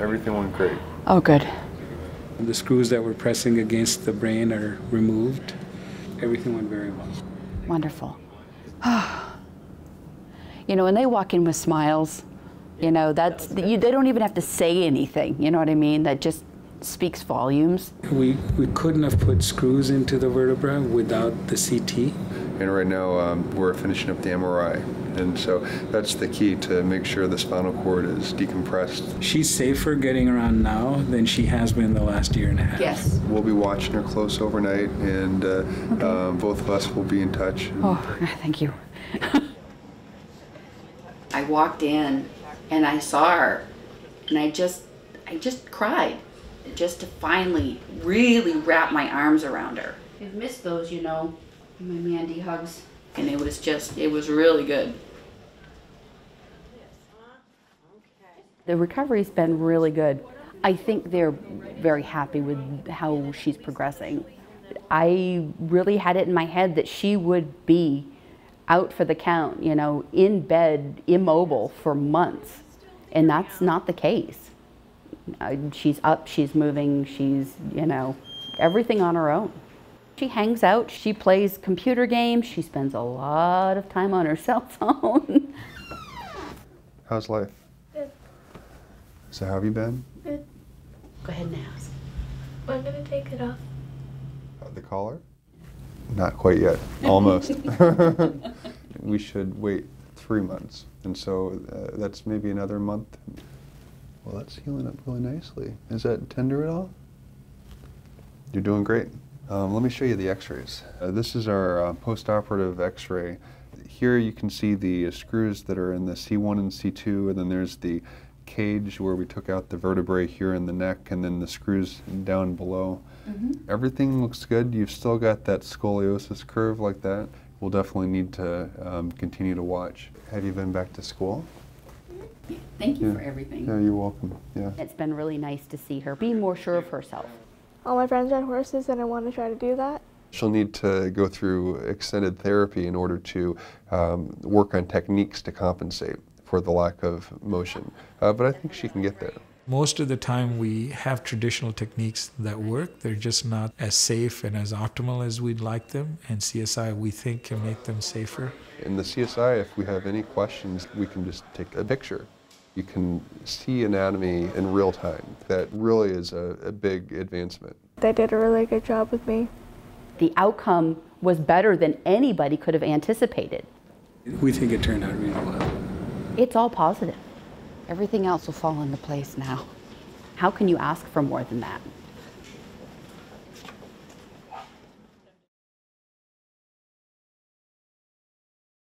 Everything went great. Oh, good. The screws that were pressing against the brain are removed. Everything went very well. Wonderful. You know, and they walk in with smiles. You know, that's, they don't even have to say anything. You know what I mean? That just speaks volumes. We couldn't have put screws into the vertebra without the CT. And right now we're finishing up the MRI. And so that's the key to make sure the spinal cord is decompressed. She's safer getting around now than she has been in the last year and a half. Yes. We'll be watching her close overnight, and both of us will be in touch. Oh, thank you. I walked in and I saw her, and I just cried, just to finally really wrap my arms around her. I've missed those, you know, my Mandy hugs. And it was just, it was really good. The recovery's been really good. I think they're very happy with how she's progressing. I really had it in my head that she would be out for the count, you know, in bed, immobile for months. And that's not the case. She's up, she's moving, she's, you know, everything on her own. She hangs out, she plays computer games, she spends a lot of time on her cell phone. How's life? Good. So how have you been? Good. Go ahead and ask. When do we take it off? The collar? Not quite yet. Almost. We should wait 3 months. And so that's maybe another month. Well, that's healing up really nicely. Is that tender at all? You're doing great. Let me show you the x-rays. This is our post-operative x-ray. Here you can see the screws that are in the C1 and C2, and then there's the cage where we took out the vertebrae here in the neck, and then the screws down below. Mm-hmm. Everything looks good. You've still got that scoliosis curve like that. We'll definitely need to continue to watch. Have you been back to school? Yeah, thank you for everything. Yeah, you're welcome. Yeah. It's been really nice to see her be more sure of herself. All my friends ride horses, and I want to try to do that. She'll need to go through extended therapy in order to work on techniques to compensate for the lack of motion. But I think she can get there. Most of the time we have traditional techniques that work. They're just not as safe and as optimal as we'd like them, and CSI, we think, can make them safer. In the CSI, if we have any questions, we can just take a picture. You can see anatomy in real time. That really is a big advancement. They did a really good job with me. The outcome was better than anybody could have anticipated. We think it turned out really well. It's all positive. Everything else will fall into place now. How can you ask for more than that?